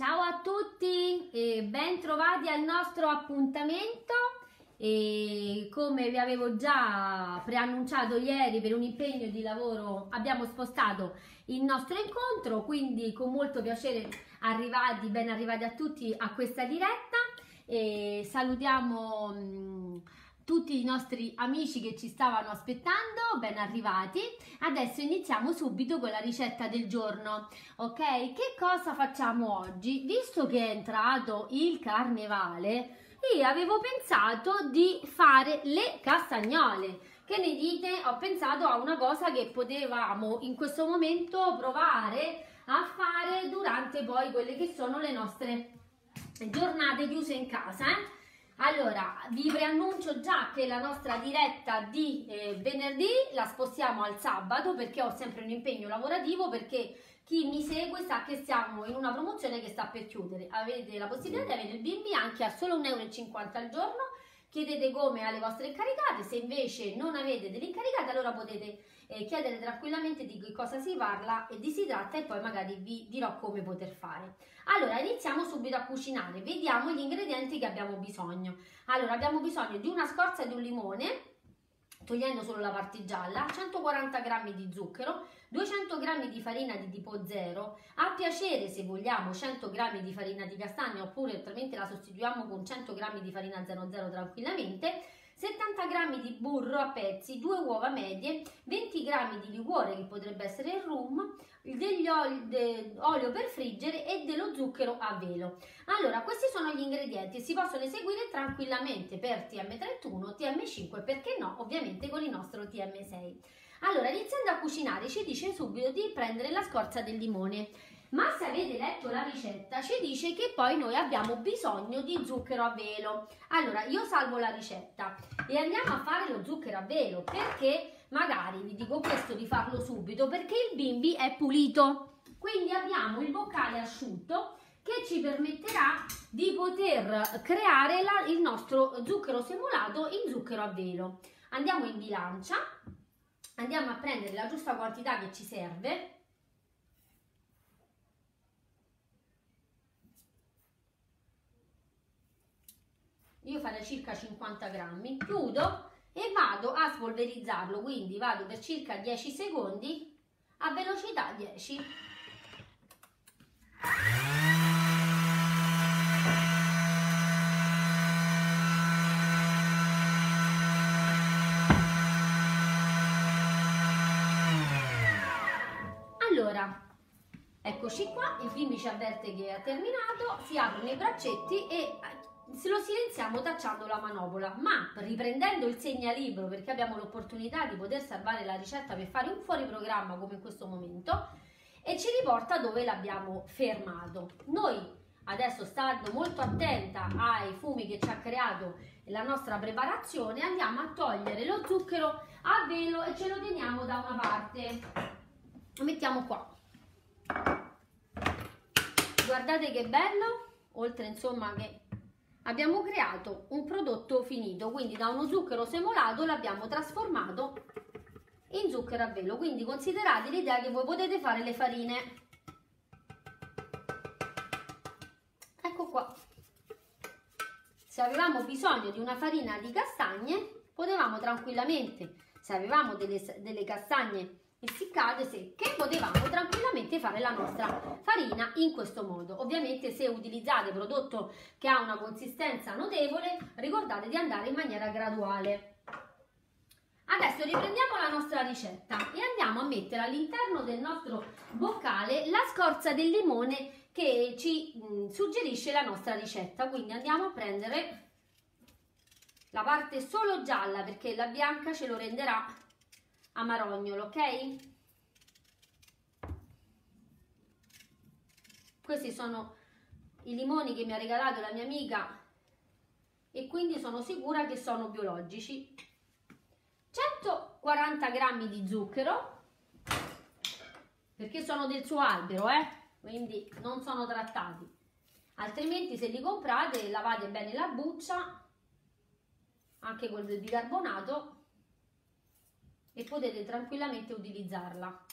Ciao a tutti e bentrovati al nostro appuntamento. E come vi avevo già preannunciato ieri, per un impegno di lavoro abbiamo spostato il nostro incontro, quindi con molto piacere ben arrivati a tutti a questa diretta. E salutiamo tutti i nostri amici che ci stavano aspettando, ben arrivati. Adesso iniziamo subito con la ricetta del giorno, ok? Che cosa facciamo oggi? Visto che è entrato il carnevale, io avevo pensato di fare le castagnole. Che ne dite? Ho pensato a una cosa che potevamo in questo momento provare a fare durante poi quelle che sono le nostre giornate chiuse in casa, eh? Allora, vi preannuncio già che la nostra diretta di venerdì la spostiamo al sabato, perché ho sempre un impegno lavorativo, perché chi mi segue sa che siamo in una promozione che sta per chiudere. Avete la possibilità di avere il Bimby anche a solo 1,50 € al giorno. Chiedete come alle vostre incaricate. Se invece non avete delle incaricate, allora potete chiedere tranquillamente di che cosa si parla e di si tratta, e poi magari vi dirò come poter fare. Allora, iniziamo subito a cucinare. Vediamo gli ingredienti che abbiamo bisogno. Allora, abbiamo bisogno di una scorza di un limone, togliendo solo la parte gialla, 140 g di zucchero, 200 g di farina di tipo 0, a piacere se vogliamo 100 g di farina di castagna, oppure altrimenti la sostituiamo con 100 g di farina 00 tranquillamente, 70 g di burro a pezzi, 2 uova medie, 20 g di liquore che potrebbe essere il rum, dell'olio per friggere e dello zucchero a velo. Allora, questi sono gli ingredienti, si possono eseguire tranquillamente per TM31, TM5, perché no, ovviamente con il nostro TM6. Allora, iniziando a cucinare, ci dice subito di prendere la scorza del limone. Ma se avete letto la ricetta, ci dice che poi noi abbiamo bisogno di zucchero a velo. Allora, io salvo la ricetta e andiamo a fare lo zucchero a velo, perché magari vi dico questo di farlo subito, perché il Bimby è pulito. Quindi abbiamo il boccale asciutto che ci permetterà di poter creare il nostro zucchero semolato in zucchero a velo. Andiamo in bilancia, andiamo a prendere la giusta quantità che ci serve. Io farei circa 50 grammi, chiudo e vado a spolverizzarlo, quindi vado per circa 10 secondi a velocità 10. Allora, eccoci qua, il film ci avverte che è terminato, si aprono i braccetti e lo silenziamo tacciando la manopola, ma riprendendo il segnalibro, perché abbiamo l'opportunità di poter salvare la ricetta per fare un fuori programma come in questo momento, e ci riporta dove l'abbiamo fermato. Noi adesso, stando molto attenta ai fumi che ci ha creato la nostra preparazione, andiamo a togliere lo zucchero a velo e ce lo teniamo da una parte, lo mettiamo qua. Guardate che bello, oltre insomma che abbiamo creato un prodotto finito, quindi da uno zucchero semolato l'abbiamo trasformato in zucchero a velo. Quindi considerate l'idea che voi potete fare le farine. Ecco qua. Se avevamo bisogno di una farina di castagne, potevamo tranquillamente, se avevamo delle castagne essiccate, secche, potevamo tranquillamente fare la nostra farina in questo modo. Ovviamente se utilizzate prodotto che ha una consistenza notevole, ricordate di andare in maniera graduale. Adesso riprendiamo la nostra ricetta e andiamo a mettere all'interno del nostro boccale la scorza del limone che ci suggerisce la nostra ricetta. Quindi andiamo a prendere la parte solo gialla, perché la bianca ce lo renderà amarognolo, ok? Questi sono i limoni che mi ha regalato la mia amica e quindi sono sicura che sono biologici. 140 g di zucchero, perché sono del suo albero, quindi non sono trattati, altrimenti se li comprate lavate bene la buccia anche con del bicarbonato e potete tranquillamente utilizzarla.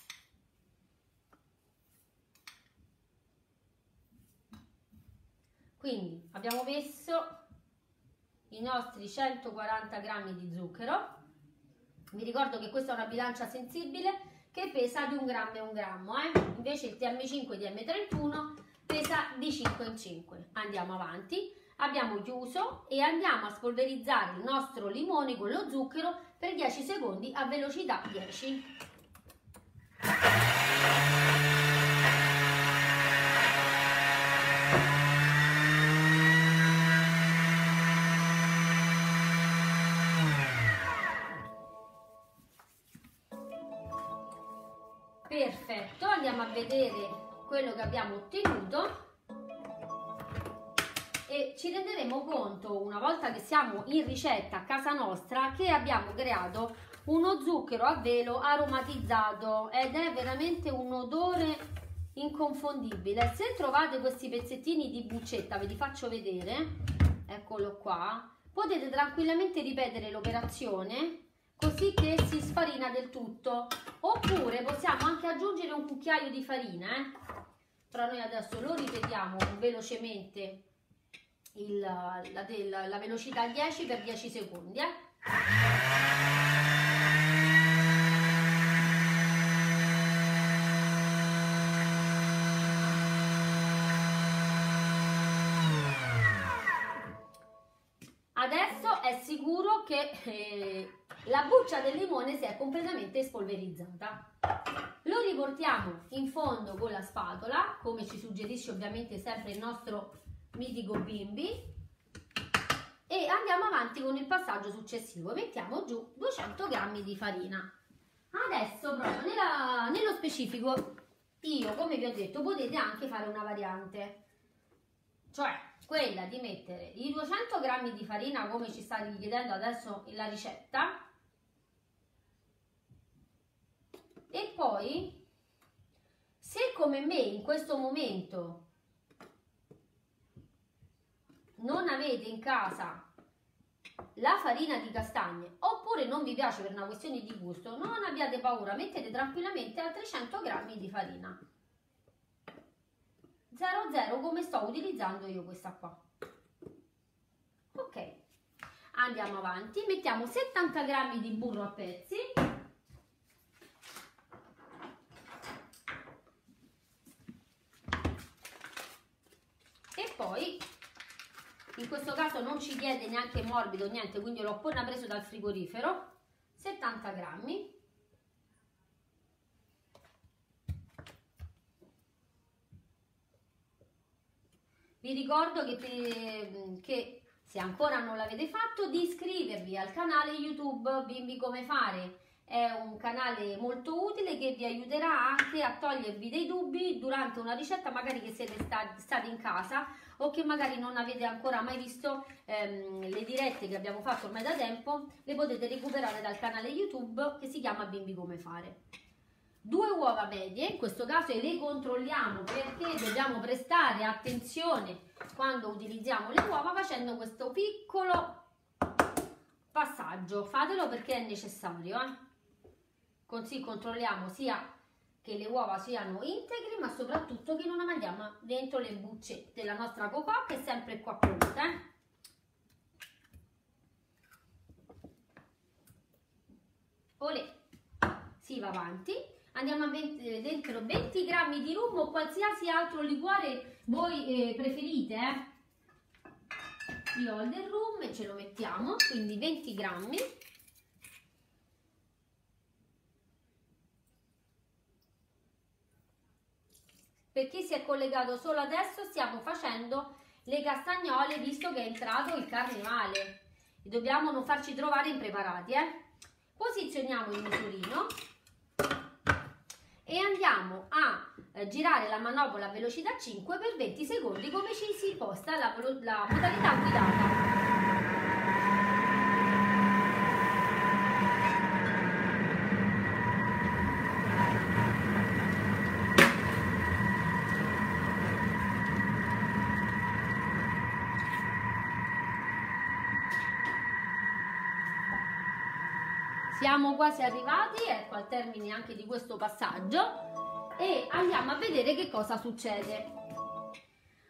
Quindi abbiamo messo i nostri 140 grammi di zucchero. Vi ricordo che questa è una bilancia sensibile che pesa di 1 grammo e 1 grammo, invece il TM5 di TM31 pesa di 5 in 5. Andiamo avanti, abbiamo chiuso e andiamo a spolverizzare il nostro limone con lo zucchero per 10 secondi a velocità 10. Perfetto, andiamo a vedere quello che abbiamo ottenuto e ci renderemo conto, una volta che siamo in ricetta a casa nostra, che abbiamo creato uno zucchero a velo aromatizzato ed è veramente un odore inconfondibile. Se trovate questi pezzettini di buccetta, ve li faccio vedere, eccolo qua, potete tranquillamente ripetere l'operazione così che si sfarina del tutto, oppure possiamo anche aggiungere un cucchiaio di farina, però noi adesso lo ripetiamo velocemente la velocità 10 per 10 secondi Adesso è sicuro che la buccia del limone si è completamente spolverizzata. Lo riportiamo in fondo con la spatola, come ci suggerisce ovviamente sempre il nostro mitico Bimby, e andiamo avanti con il passaggio successivo. Mettiamo giù 200 grammi di farina. Adesso proprio nello specifico, io, come vi ho detto, potete anche fare una variante, cioè quella di mettere i 200 grammi di farina come ci sta richiedendo adesso la ricetta e poi, se come me in questo momento non avete in casa la farina di castagne oppure non vi piace per una questione di gusto, non abbiate paura, mettete tranquillamente altri 100 grammi di farina 00 come sto utilizzando io questa qua. Ok, andiamo avanti, mettiamo 70 grammi di burro a pezzi, e poi in questo caso non ci chiede neanche morbido, niente, quindi l'ho appena preso dal frigorifero, 70 grammi. Vi ricordo che se ancora non l'avete fatto, di iscrivervi al canale YouTube Bimby Come Fare. È un canale molto utile che vi aiuterà anche a togliervi dei dubbi durante una ricetta, magari che siete stati in casa o che magari non avete ancora mai visto le dirette che abbiamo fatto ormai da tempo. Le potete recuperare dal canale YouTube che si chiama Bimby Come Fare. 2 uova medie, in questo caso le controlliamo perché dobbiamo prestare attenzione quando utilizziamo le uova facendo questo piccolo passaggio. Fatelo perché è necessario, così controlliamo sia che le uova siano integri ma soprattutto che non mandiamo dentro le buccette. La nostra cocoa che è sempre qua pronta, si va avanti. Andiamo a mettere dentro 20 grammi di rum o qualsiasi altro liquore voi preferite. Io ho del rum e ce lo mettiamo, quindi 20 grammi. Per chi si è collegato solo adesso, stiamo facendo le castagnole visto che è entrato il carnevale. Dobbiamo non farci trovare impreparati. Posizioniamo il misurino e andiamo a girare la manopola a velocità 5 per 20 secondi come ci si imposta la modalità guidata. Siamo quasi arrivati, ecco, al termine anche di questo passaggio e andiamo a vedere che cosa succede.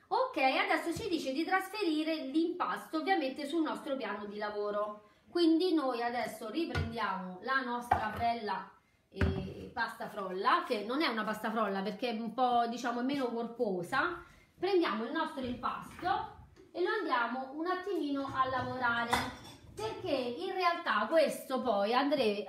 Ok, adesso ci dice di trasferire l'impasto ovviamente sul nostro piano di lavoro. Quindi noi adesso riprendiamo la nostra bella pasta frolla, che non è una pasta frolla perché è un po', diciamo, meno corposa. Prendiamo il nostro impasto e lo andiamo un attimino a lavorare, perché in realtà questo poi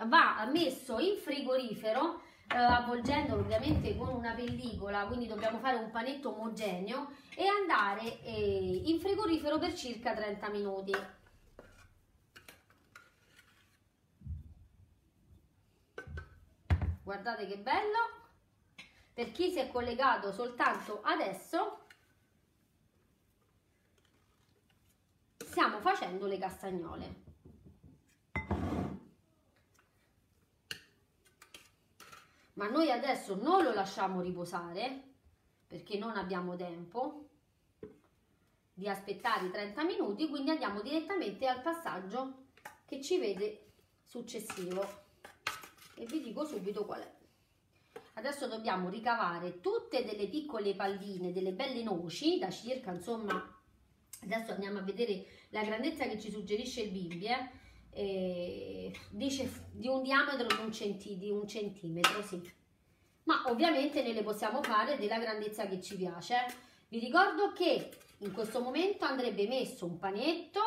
va messo in frigorifero, avvolgendolo ovviamente con una pellicola, quindi dobbiamo fare un panetto omogeneo e andare in frigorifero per circa 30 minuti. Guardate che bello! Per chi si è collegato soltanto adesso, stiamo facendo le castagnole. Ma noi adesso non lo lasciamo riposare, perché non abbiamo tempo di aspettare i 30 minuti, quindi andiamo direttamente al passaggio che ci vede successivo. E vi dico subito qual è. Adesso dobbiamo ricavare tutte delle piccole palline, delle belle noci, da circa, insomma, adesso andiamo a vedere la grandezza che ci suggerisce il Bimby, dice di un diametro di un centimetro, sì. Ma ovviamente ne le possiamo fare della grandezza che ci piace. Vi ricordo che in questo momento andrebbe messo un panetto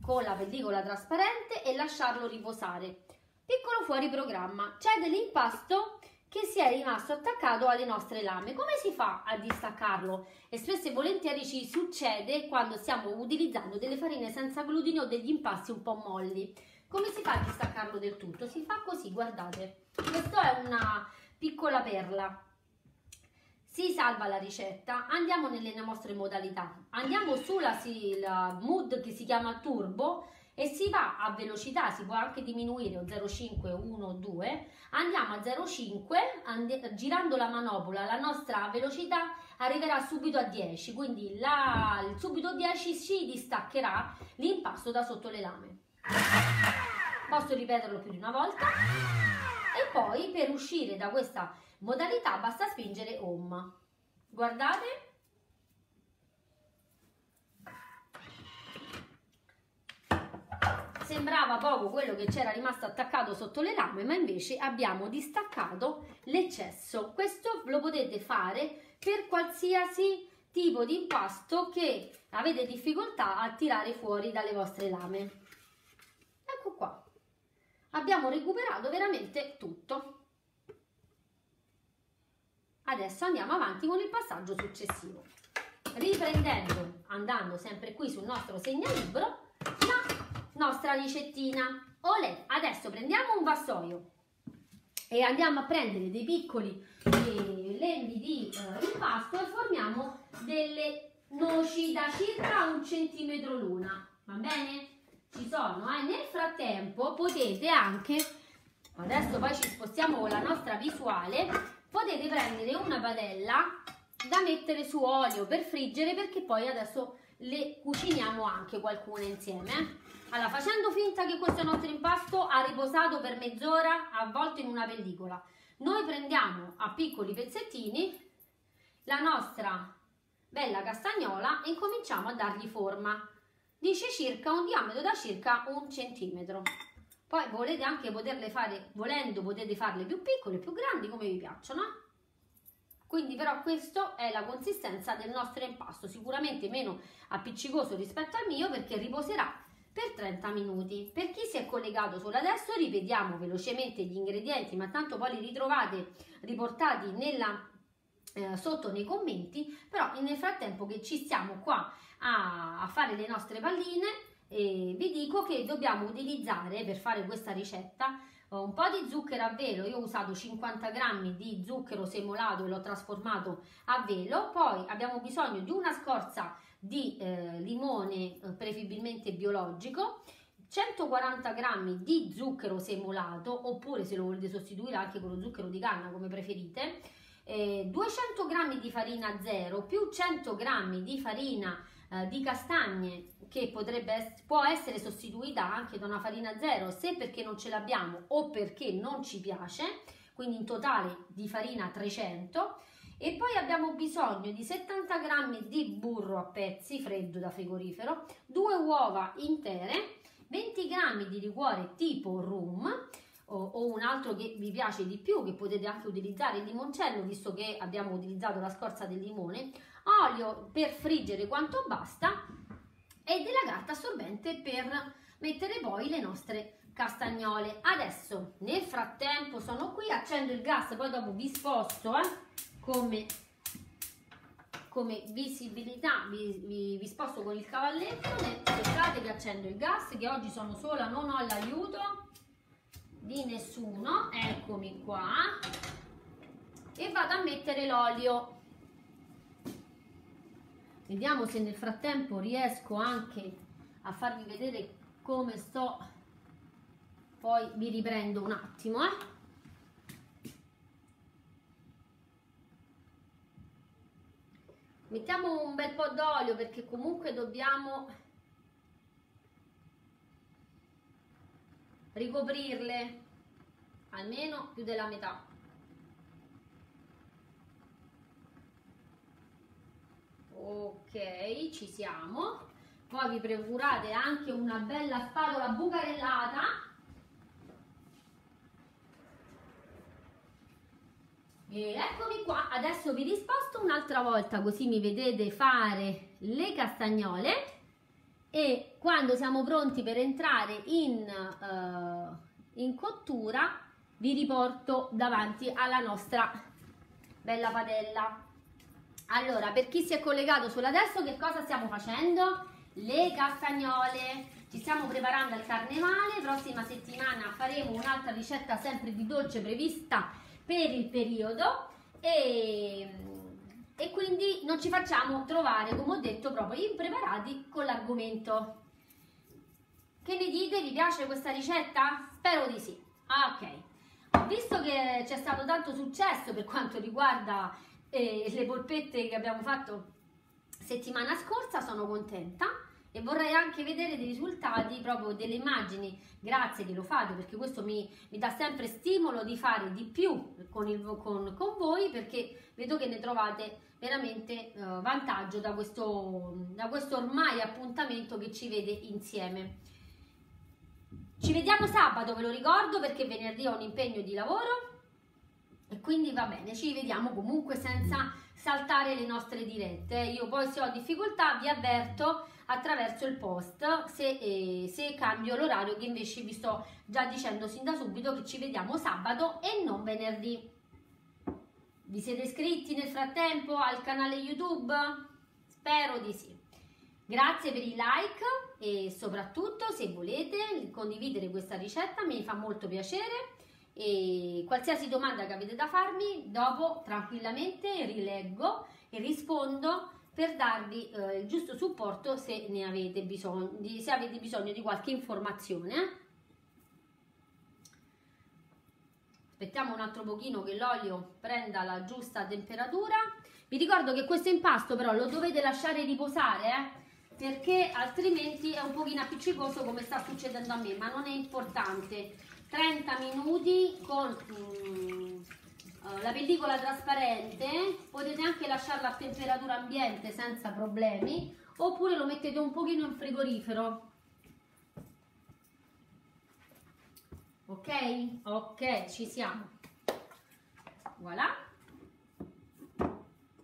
con la pellicola trasparente e lasciarlo riposare. Piccolo fuori programma, c'è dell'impasto che si è rimasto attaccato alle nostre lame. Come si fa a distaccarlo? E spesso e volentieri ci succede quando stiamo utilizzando delle farine senza glutine o degli impasti un po' molli. Come si fa a distaccarlo del tutto? Si fa così, guardate. Questa è una piccola perla. Si salva la ricetta, andiamo nelle nostre modalità. Andiamo sulla mood che si chiama turbo, e si va a velocità, si può anche diminuire, o 0,5, 1, 2, andiamo a 0,5, girando la manopola la nostra velocità arriverà subito a 10, quindi subito 10 si distaccherà l'impasto da sotto le lame. Posso ripeterlo più di una volta e poi per uscire da questa modalità basta spingere home. Guardate. Sembrava poco quello che c'era rimasto attaccato sotto le lame, ma invece abbiamo distaccato l'eccesso. Questo lo potete fare per qualsiasi tipo di impasto che avete difficoltà a tirare fuori dalle vostre lame. Ecco qua, abbiamo recuperato veramente tutto. Adesso andiamo avanti con il passaggio successivo, riprendendo, andando sempre qui sul nostro segnalibro, nostra ricettina. Olè, adesso prendiamo un vassoio e andiamo a prendere dei piccoli lembi di impasto e formiamo delle noci da circa 1 centimetro l'una, va bene? Ci sono, nel frattempo potete anche, adesso poi ci spostiamo con la nostra visuale, potete prendere una padella da mettere su olio per friggere, perché poi adesso le cuciniamo anche qualcuna insieme. Allora, facendo finta che questo nostro impasto ha riposato per mezz'ora avvolto in una pellicola, noi prendiamo a piccoli pezzettini la nostra bella castagnola e incominciamo a dargli forma. Dice circa un diametro da circa 1 centimetro. Poi volete anche poterle fare, volendo potete farle più piccole, più grandi, come vi piacciono. Quindi però questa è la consistenza del nostro impasto, sicuramente meno appiccicoso rispetto al mio perché riposerà per 30 minuti. Per chi si è collegato solo adesso, ripetiamo velocemente gli ingredienti, ma tanto poi li ritrovate riportati sotto nei commenti, però nel frattempo che ci stiamo qua a fare le nostre palline, vi dico che dobbiamo utilizzare per fare questa ricetta un po' di zucchero a velo. Io ho usato 50 grammi di zucchero semolato e l'ho trasformato a velo. Poi abbiamo bisogno di una scorza di limone, preferibilmente biologico, 140 grammi di zucchero semolato, oppure se lo volete sostituire anche con lo zucchero di canna, come preferite, 200 grammi di farina zero più 100 grammi di farina di castagne, che può essere sostituita anche da una farina zero se perché non ce l'abbiamo o perché non ci piace, quindi in totale di farina 300, E poi abbiamo bisogno di 70 g di burro a pezzi freddo da frigorifero, 2 uova intere, 20 g di liquore tipo rum o un altro che vi piace di più, che potete anche utilizzare il limoncello, visto che abbiamo utilizzato la scorza del limone, olio per friggere quanto basta e della carta assorbente per mettere poi le nostre castagnole. Adesso nel frattempo sono qui, accendo il gas, poi dopo vi sposto come visibilità, vi sposto con il cavalletto, aspettate che accendo il gas, che oggi sono sola, non ho l'aiuto di nessuno, eccomi qua, e vado a mettere l'olio. Vediamo se nel frattempo riesco anche a farvi vedere come sto, poi vi riprendo un attimo. Mettiamo un bel po' d'olio, perché comunque dobbiamo ricoprirle almeno più della metà. Ok, ci siamo. Poi vi procurate anche una bella spatola bucarellata e eccomi qua. Adesso vi risposto un'altra volta, così mi vedete fare le castagnole, e quando siamo pronti per entrare in cottura vi riporto davanti alla nostra bella padella. Allora, per chi si è collegato solo adesso, che cosa stiamo facendo? Le castagnole. Ci stiamo preparando al carnevale, prossima settimana faremo un'altra ricetta sempre di dolce prevista per il periodo e quindi non ci facciamo trovare, come ho detto, proprio impreparati con l'argomento. Che ne dite? Vi piace questa ricetta? Spero di sì. Ok, ho visto che c'è stato tanto successo per quanto riguarda le polpette che abbiamo fatto settimana scorsa, sono contenta e vorrei anche vedere dei risultati, proprio delle immagini. Grazie che lo fate, perché questo mi dà sempre stimolo di fare di più con voi, perché vedo che ne trovate veramente vantaggio da questo ormai appuntamento che ci vede insieme. Ci vediamo sabato, ve lo ricordo, perché venerdì ho un impegno di lavoro e quindi va bene, ci vediamo comunque senza saltare le nostre dirette. Io poi, se ho difficoltà, vi avverto attraverso il post se cambio l'orario, che invece vi sto già dicendo sin da subito che ci vediamo sabato e non venerdì. Vi siete iscritti nel frattempo al canale YouTube? Spero di sì. Grazie per i like e soprattutto, se volete condividere questa ricetta, mi fa molto piacere, e qualsiasi domanda che avete da farmi dopo tranquillamente rileggo e rispondo per darvi il giusto supporto se ne avete bisogno, se avete bisogno di qualche informazione. Aspettiamo un altro pochino che l'olio prenda la giusta temperatura. Vi ricordo che questo impasto però lo dovete lasciare riposare, perché altrimenti è un pochino appiccicoso, come sta succedendo a me, ma non è importante. 30 minuti con la pellicola trasparente, potete anche lasciarla a temperatura ambiente senza problemi, oppure lo mettete un pochino in frigorifero. Ok? Ok, ci siamo. Voilà.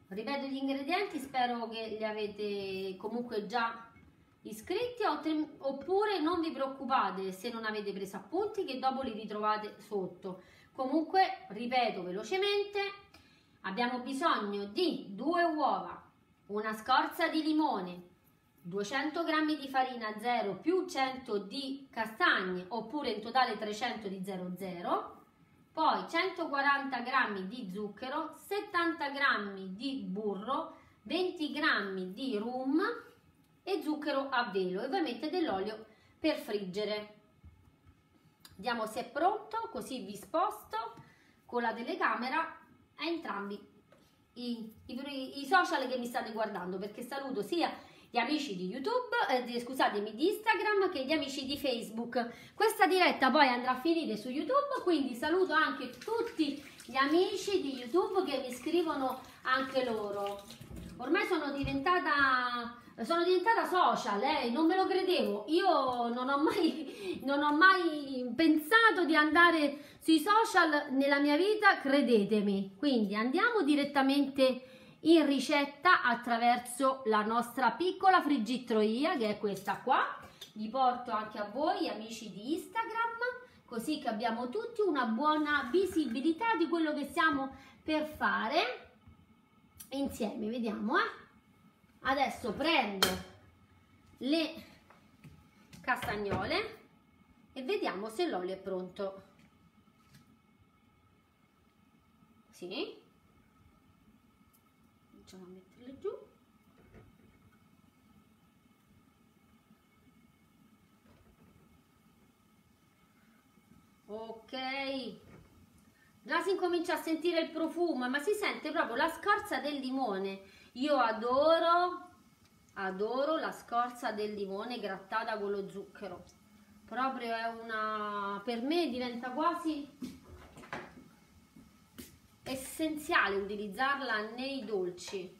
Ripeto gli ingredienti, spero che li avete comunque già iscritti, oppure non vi preoccupate se non avete preso appunti, che dopo li ritrovate sotto. Comunque ripeto velocemente: abbiamo bisogno di 2 uova, una scorza di limone, 200 g di farina 0 più 100 di castagne, oppure in totale 300 di 00, poi 140 g di zucchero, 70 g di burro, 20 g di rum e zucchero a velo, e ovviamente dell'olio per friggere. Vediamo se è pronto, così vi sposto con la telecamera a entrambi i social che mi state guardando, perché saluto sia gli amici di YouTube, scusatemi, di Instagram, che gli amici di Facebook. Questa diretta poi andrà a finire su YouTube, quindi saluto anche tutti gli amici di YouTube che mi scrivono anche loro. Ormai sono diventata social, non me lo credevo. Io non ho mai pensato di andare sui social nella mia vita, credetemi. Quindi andiamo direttamente in ricetta attraverso la nostra piccola friggitroia, che è questa qua. Li porto anche a voi, amici di Instagram, così che abbiamo tutti una buona visibilità di quello che stiamo per fare insieme. Vediamo, adesso prendo le castagnole e vediamo se l'olio è pronto. Sì, cominciamo a metterle giù. Ok, già si incomincia a sentire il profumo, ma si sente proprio la scorza del limone. Io adoro la scorza del limone grattata con lo zucchero. Proprio è una, per me diventa quasi essenziale utilizzarla nei dolci.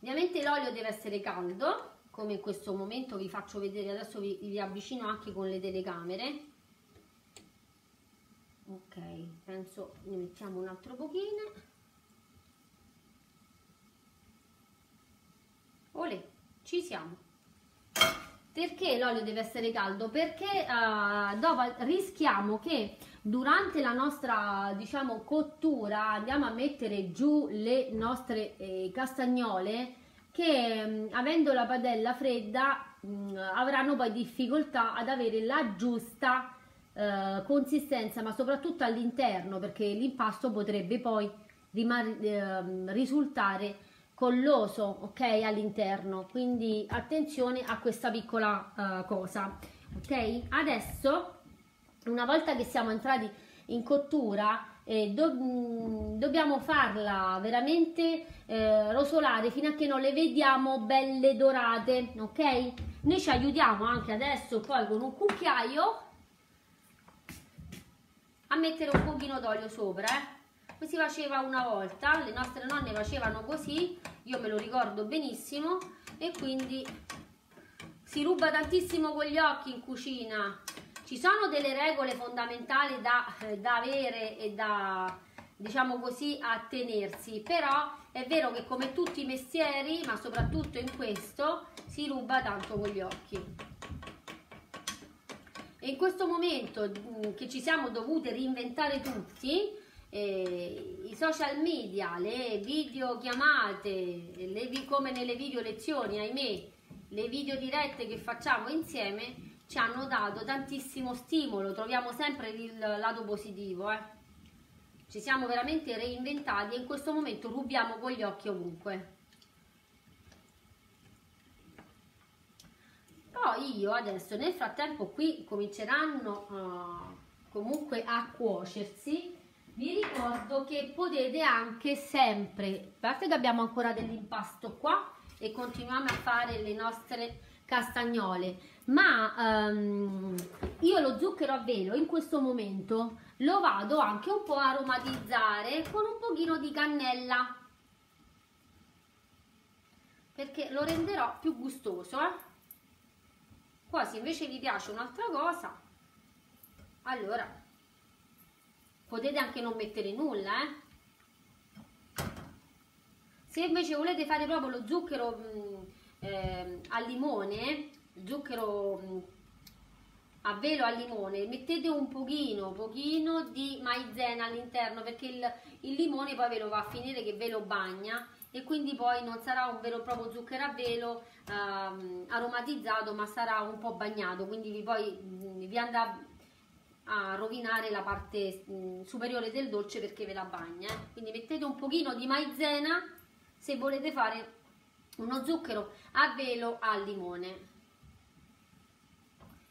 Ovviamente l'olio deve essere caldo, come in questo momento vi faccio vedere. Adesso vi avvicino anche con le telecamere. Ok, penso ne mettiamo un altro pochino. Olè, ci siamo. Perché l'olio deve essere caldo? Perché dopo rischiamo che durante la nostra, diciamo, cottura andiamo a mettere giù le nostre castagnole, che avendo la padella fredda avranno poi difficoltà ad avere la giusta consistenza, ma soprattutto all'interno, perché l'impasto potrebbe poi risultare colloso, ok, all'interno. Quindi attenzione a questa piccola cosa, ok. Adesso, una volta che siamo entrati in cottura, dobbiamo farla veramente rosolare fino a che non le vediamo belle dorate, ok. Noi ci aiutiamo anche adesso poi con un cucchiaio a mettere un pochino d'olio sopra, Così faceva una volta, le nostre nonne facevano così, io me lo ricordo benissimo, e quindi si ruba tantissimo con gli occhi in cucina. Ci sono delle regole fondamentali da avere e da, diciamo così, attenersi, però è vero che come tutti i mestieri, ma soprattutto in questo, si ruba tanto con gli occhi. In questo momento che ci siamo dovute reinventare tutti, i social media, le videochiamate, come nelle video lezioni, ahimè, le video dirette che facciamo insieme ci hanno dato tantissimo stimolo. Troviamo sempre il lato positivo, Ci siamo veramente reinventati e in questo momento rubiamo con gli occhi ovunque. Poi io adesso, nel frattempo, qui cominceranno comunque a cuocersi. Vi ricordo che potete anche sempre, a parte che abbiamo ancora dell'impasto qua e continuiamo a fare le nostre castagnole, ma io lo zucchero a velo in questo momento lo vado anche un po' a aromatizzare con un pochino di cannella, perché lo renderò più gustoso, Poi se invece vi piace un'altra cosa, allora potete anche non mettere nulla, Se invece volete fare proprio lo zucchero al limone, zucchero a velo al limone, mettete un pochino di maizena all'interno, perché il limone poi ve lo va a finire che ve lo bagna, e quindi poi non sarà un vero e proprio zucchero a velo aromatizzato, ma sarà un po' bagnato, quindi vi andrà a rovinare la parte superiore del dolce, perché ve la bagna, Quindi mettete un pochino di maizena se volete fare uno zucchero a velo al limone.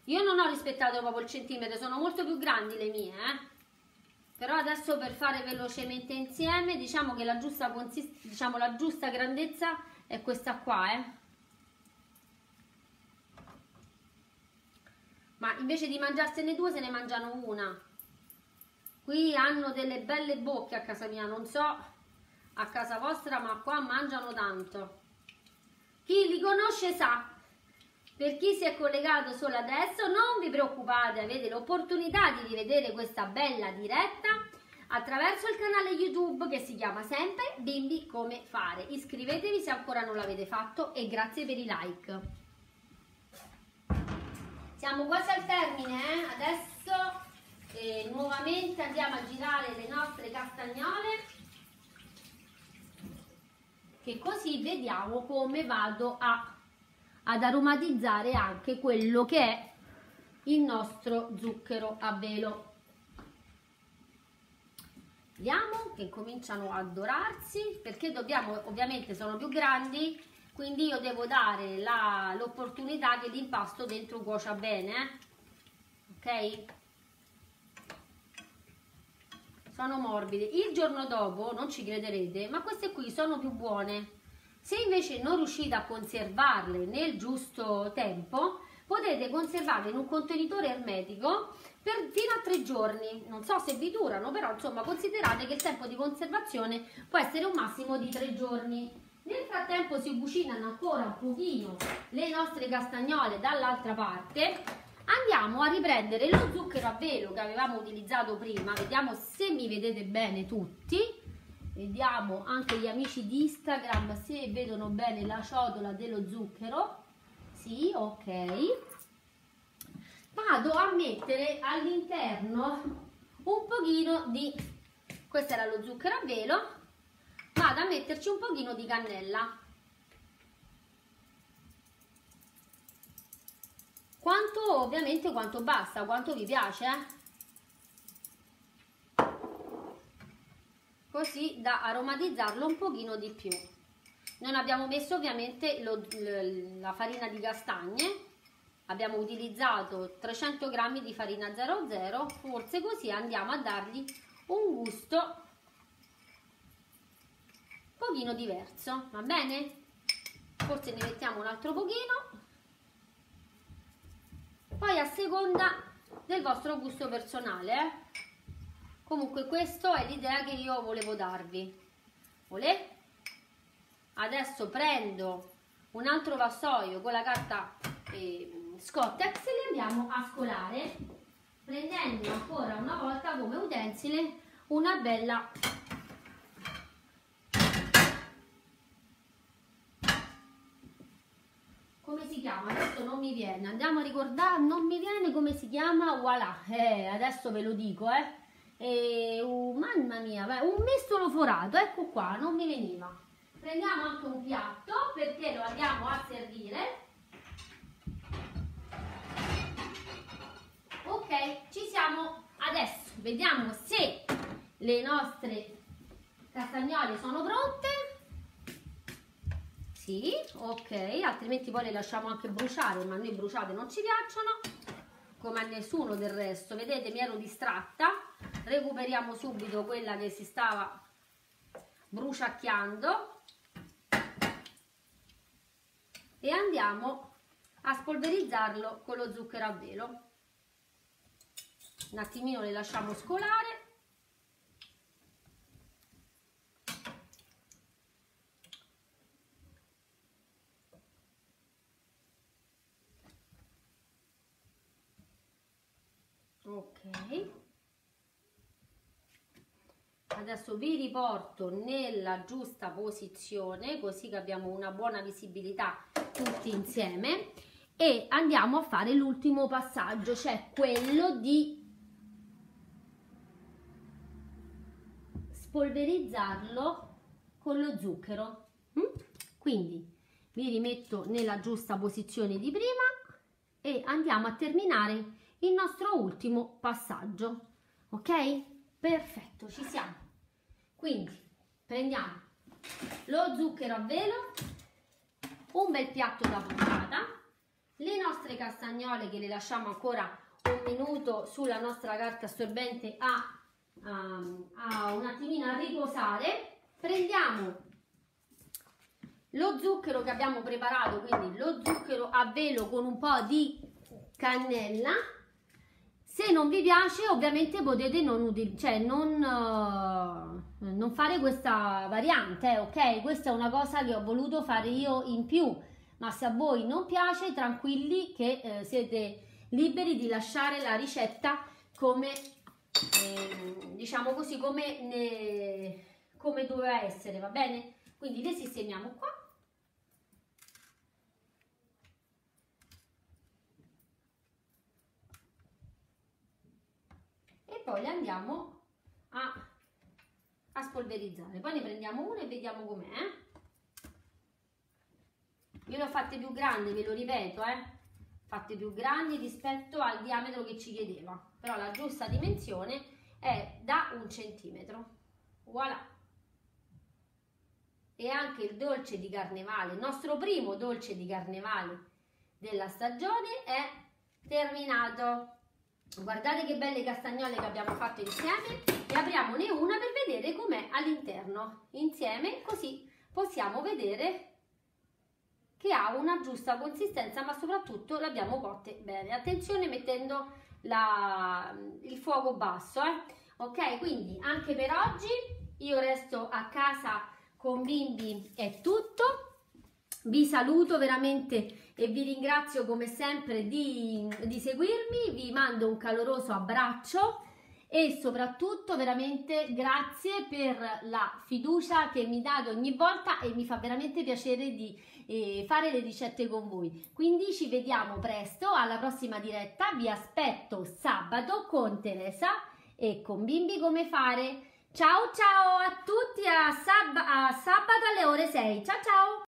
Io non ho rispettato proprio il centimetro, sono molto più grandi le mie, Però adesso, per fare velocemente insieme, diciamo che la giusta consistenza, diciamo la giusta grandezza è questa qua, Ma invece di mangiarsene due se ne mangiano una. Qui hanno delle belle bocche a casa mia, non so a casa vostra, ma qua mangiano tanto. Chi li conosce sa. Per chi si è collegato solo adesso, non vi preoccupate, avete l'opportunità di rivedere questa bella diretta attraverso il canale YouTube che si chiama sempre Bimby Come Fare. Iscrivetevi se ancora non l'avete fatto e grazie per i like. Siamo quasi al termine, adesso nuovamente andiamo a girare le nostre castagnole, che così vediamo come vado ad aromatizzare anche quello che è il nostro zucchero a velo. Vediamo che cominciano a dorarsi, perché dobbiamo, ovviamente sono più grandi, quindi io devo dare l'opportunità che l'impasto dentro cuocia bene, ok? Sono morbide. Il giorno dopo, non ci crederete, ma queste qui sono più buone. Se invece non riuscite a conservarle nel giusto tempo, potete conservarle in un contenitore ermetico fino a 3 giorni. Non so se vi durano, però insomma considerate che il tempo di conservazione può essere un massimo di 3 giorni. Nel frattempo si cucinano ancora un pochino le nostre castagnole dall'altra parte. Andiamo a riprendere lo zucchero a velo che avevamo utilizzato prima. Vediamo se mi vedete bene tutti. Vediamo anche gli amici di Instagram se vedono bene la ciotola dello zucchero. Sì, ok. Vado a mettere all'interno un pochino di... questo era lo zucchero a velo. Vado a metterci un pochino di cannella. Quanto, ovviamente, quanto basta, quanto vi piace, così da aromatizzarlo un pochino di più. Non abbiamo messo ovviamente la farina di castagne, abbiamo utilizzato 300 g di farina 00, forse così andiamo a dargli un gusto un pochino diverso, va bene? Forse ne mettiamo un altro pochino, poi a seconda del vostro gusto personale, Comunque questa è l'idea che io volevo darvi. Adesso prendo un altro vassoio con la carta Scottex e li andiamo a scolare, prendendo ancora una volta come utensile una bella come si chiama? Adesso non mi viene, andiamo a ricordare, non mi viene come si chiama, voilà, adesso ve lo dico, mamma mia, un mestolo forato, ecco qua, non mi veniva. Prendiamo anche un piatto perché lo andiamo a servire. Ok, ci siamo. Adesso vediamo se le nostre castagnole sono pronte. Sì, ok, altrimenti poi le lasciamo anche bruciare, ma a noi bruciate non ci piacciono, come a nessuno del resto. Vedete, mi ero distratta. Recuperiamo subito quella che si stava bruciacchiando e andiamo a spolverizzarlo con lo zucchero a velo. Un attimino le lasciamo scolare. Ok. Adesso vi riporto nella giusta posizione, così che abbiamo una buona visibilità tutti insieme, e andiamo a fare l'ultimo passaggio, cioè quello di spolverizzarlo con lo zucchero. Quindi vi rimetto nella giusta posizione di prima e andiamo a terminare il nostro ultimo passaggio. Ok? Perfetto, ci siamo. Quindi prendiamo lo zucchero a velo, un bel piatto da portata, le nostre castagnole che le lasciamo ancora un minuto sulla nostra carta assorbente a un attimino a riposare. Prendiamo lo zucchero che abbiamo preparato, quindi lo zucchero a velo con un po' di cannella. Se non vi piace ovviamente potete non fare questa variante, ok? Questa è una cosa che ho voluto fare io in più, ma se a voi non piace, tranquilli che siete liberi di lasciare la ricetta come, diciamo così, come doveva essere, va bene? Quindi le sistemiamo qua. Poi le andiamo a spolverizzare, poi ne prendiamo uno e vediamo com'è. Io le ho fatte più grandi, ve lo ripeto, fatte più grandi rispetto al diametro che ci chiedeva, però la giusta dimensione è da 1 centimetro. Voilà. E anche il dolce di carnevale, il nostro primo dolce di carnevale della stagione, è terminato. Guardate che belle castagnole che abbiamo fatto insieme, e apriamone una per vedere com'è all'interno insieme, così possiamo vedere che ha una giusta consistenza, ma soprattutto l'abbiamo cotte bene. Attenzione mettendo il fuoco basso, ok? Quindi anche per oggi io resto a casa con Bimby, è tutto. Vi saluto veramente e vi ringrazio come sempre di seguirmi, vi mando un caloroso abbraccio e soprattutto veramente grazie per la fiducia che mi date ogni volta, e mi fa veramente piacere di fare le ricette con voi. Quindi ci vediamo presto alla prossima diretta, vi aspetto sabato con Teresa e con Bimby Come Fare. Ciao ciao a tutti, a sabato alle ore 6, ciao ciao!